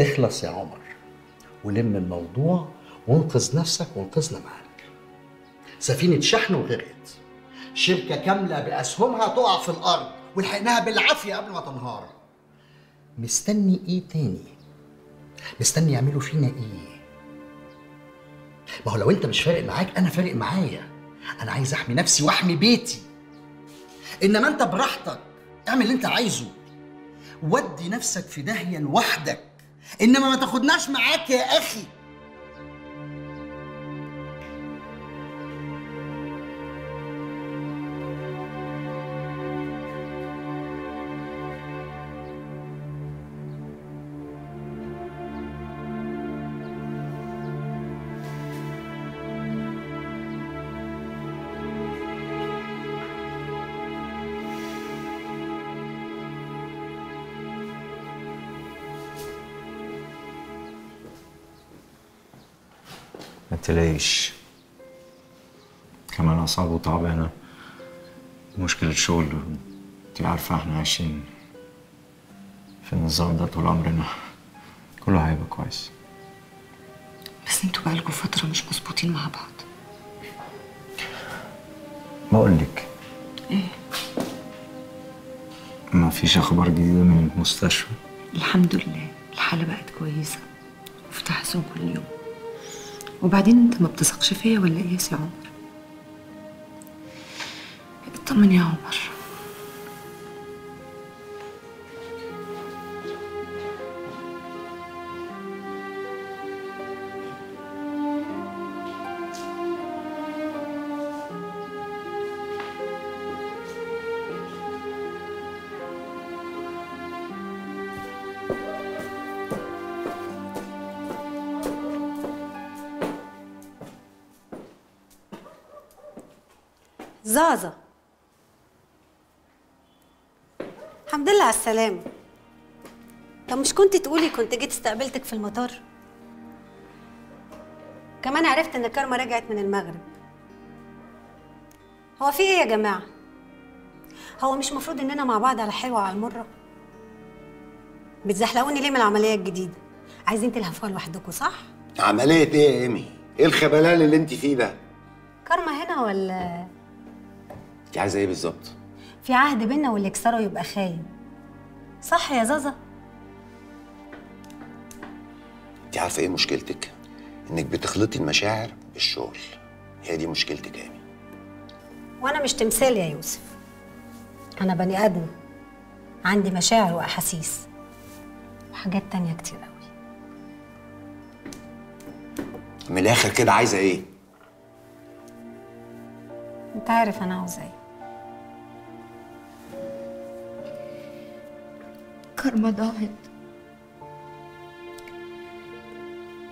اخلص يا عمر ولم الموضوع وانقذ نفسك وانقذنا معاك. سفينة شحن وغرقت، شركة كاملة بأسهمها تقع في الأرض ولحقناها بالعافية قبل ما تنهار. مستني إيه تاني؟ مستني يعملوا فينا إيه؟ ما هو لو أنت مش فارق معاك أنا فارق معايا، أنا عايز أحمي نفسي وأحمي بيتي. إنما أنت براحتك اعمل اللي أنت عايزه، ودي نفسك في داهية لوحدك، إنما ما تاخدناش معاك يا أخي. ما تلاقيش كمان أصاب وتعبانة، مشكلة شغل. انتي عارفة احنا عايشين في النظام ده طول عمرنا، كله هيبقى كويس. بس انتوا بقالكوا فترة مش مظبوطين مع بعض. بقولك ايه؟ ما فيش أخبار جديدة من المستشفى؟ الحمد لله الحالة بقت كويسة وفي تحسن كل يوم. وبعدين انت ما بتثقش فيا ولا ايه يا عمر؟ اطمن يا عمر. زازا، الحمد لله على السلامة. طب مش كنت تقولي كنت جيت استقبلتك في المطار؟ كمان عرفت ان كارما رجعت من المغرب. هو في ايه يا جماعة؟ هو مش مفروض اننا مع بعض على حلوة وعلى المرة؟ بتزحلقوني ليه من العملية الجديدة؟ عايزين تلهفوها لوحدكم صح؟ عملية ايه يا ايمي؟ ايه الخبلان اللي انت فيه ده؟ كارما هنا ولا انت عايزه ايه بالظبط؟ في عهد بينا واللي يكسره يبقى خاين. صح يا زازا؟ انت عارفه ايه مشكلتك؟ انك بتخلطي المشاعر بالشغل. هي دي مشكلتك يا امي. وانا مش تمثال يا يوسف. انا بني ادم عندي مشاعر واحاسيس وحاجات تانية كتير قوي. من الاخر كده عايزه ايه؟ انت عارف انا عاوزه ايه. كارما ضاعت،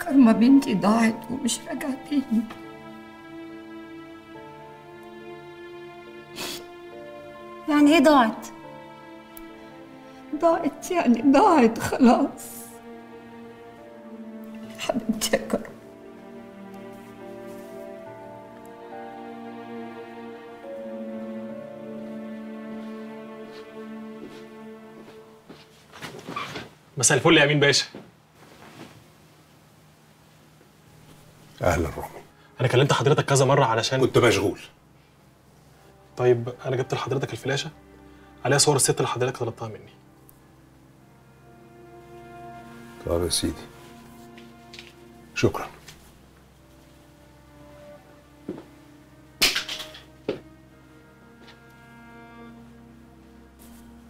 كارما بنتي ضاعت ومش راجعه تاني. يعني ايه ضاعت؟ ضاعت يعني ضاعت خلاص حبيبتي يا كارما. مساء الفل يا امين باشا. اهلا رامي. انا كلمت حضرتك كذا مره علشان كنت مشغول. طيب انا جبت لحضرتك الفلاشه عليها صور الست اللي حضرتك طلبتها مني. طب يا سيدي شكرا.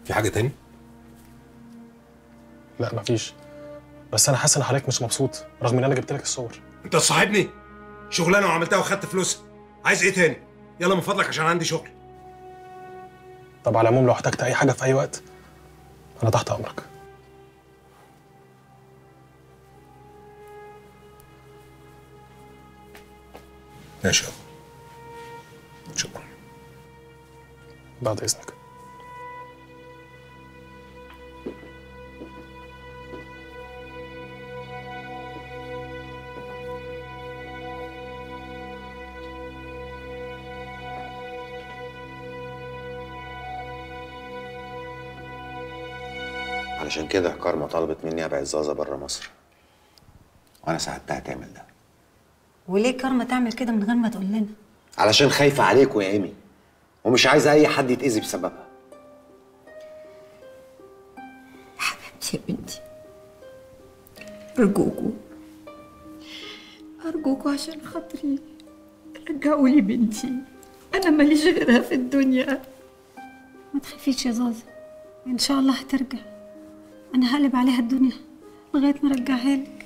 في حاجه تاني؟ لا مفيش، بس انا حاسس ان حضرتك مش مبسوط رغم ان انا جبت لك الصور. انت تصاحبني؟ شغلانه وعملتها وخدت فلوسها، عايز ايه تاني؟ يلا من فضلك عشان عندي شغل. طب على العموم لو احتجت اي حاجه في اي وقت انا تحت امرك. ماشي يا عمر. شكرا. بعد اذنك. علشان كده كارما طلبت مني ابعد زازا بره مصر، وانا ساعدتها تعمل ده. وليه كارما تعمل كده من غير ما تقول لنا؟ علشان خايفه عليكوا يا ايمي، ومش عايزه اي حد يتاذي بسببها. حبيبتي يا بنتي، ارجوكوا ارجوكوا عشان خاطري رجعوا لي بنتي، انا ماليش غيرها في الدنيا. ما تخافيش يا زازا، ان شاء الله هترجع، انا هقلب عليها الدنيا لغايه ما ارجعها لك،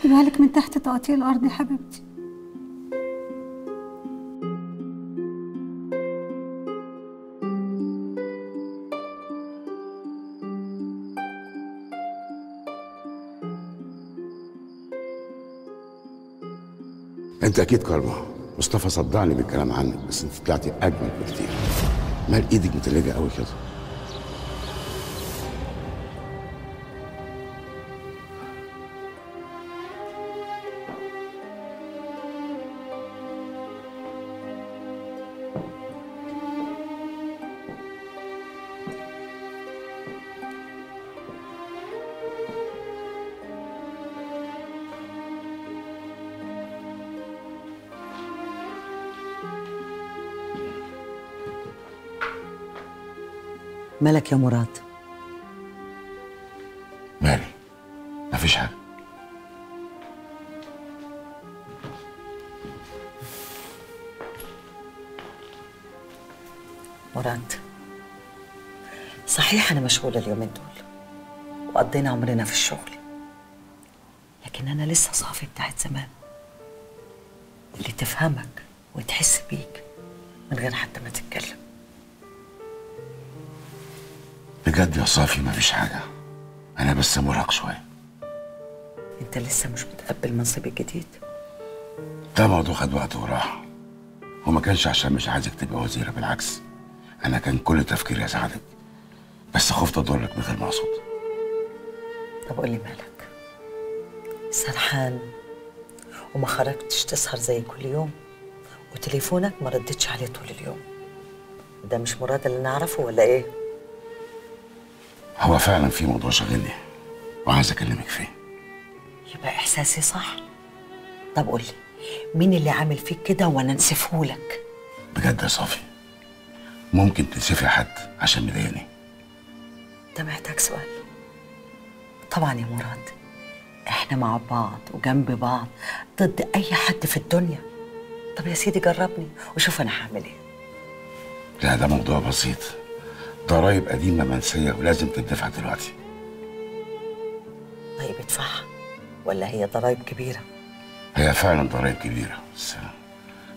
هجيبها لك من تحت تقطيع الارض يا حبيبتي. انت اكيد كارما، مصطفى صدعني بالكلام عنك، بس انت طلعتي اجمل بكتير. مال ايدك متلجه قوي كده؟ مالك يا مراد؟ مالي؟ مفيش حاجة. مراد، صحيح أنا مشغولة اليومين دول وقضينا عمرنا في الشغل، لكن أنا لسه صافي بتاعت زمان، اللي تفهمك وتحس بيك من غير حتى ما تتكلم. بجد يا صافي مفيش حاجة، أنا بس مرهق شوية. أنت لسه مش متقبل منصبي الجديد؟ ده موضوع خد وقت وراحة، وما كانش عشان مش عايزك تبقى وزيرة، بالعكس أنا كان كل تفكيري أساعدك، بس خفت أضرك من غير ما أقصد. طب قولي مالك؟ سرحان وما خرجتش تسهر زي كل يوم، وتليفونك ما ردتش عليه طول اليوم. ده مش مراد اللي أنا أعرفه ولا إيه؟ هو فعلا في موضوع شاغلني وعايز اكلمك فيه. يبقى احساسي صح. طب قولي مين اللي عامل فيك كده وانا انسفهولك؟ بجد يا صافي ممكن تنسفي حد عشان مضايقني؟ ده محتاج سؤال؟ طبعا يا مراد، احنا مع بعض وجنب بعض ضد اي حد في الدنيا. طب يا سيدي جربني وشوف انا هعمل ايه. لا ده موضوع بسيط، ضرايب قديمة منسية ولازم تدفع دلوقتي. طيب ادفعها ولا هي ضرايب كبيرة؟ هي فعلا ضرايب كبيرة، بس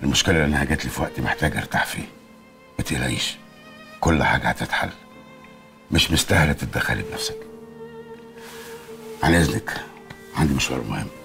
المشكلة انها جات لي في وقت محتاج ارتاح فيه. ما تقلقيش كل حاجة هتتحل، مش مستاهلة تتدخلي بنفسك. عن اذنك عندي مشوار مهم.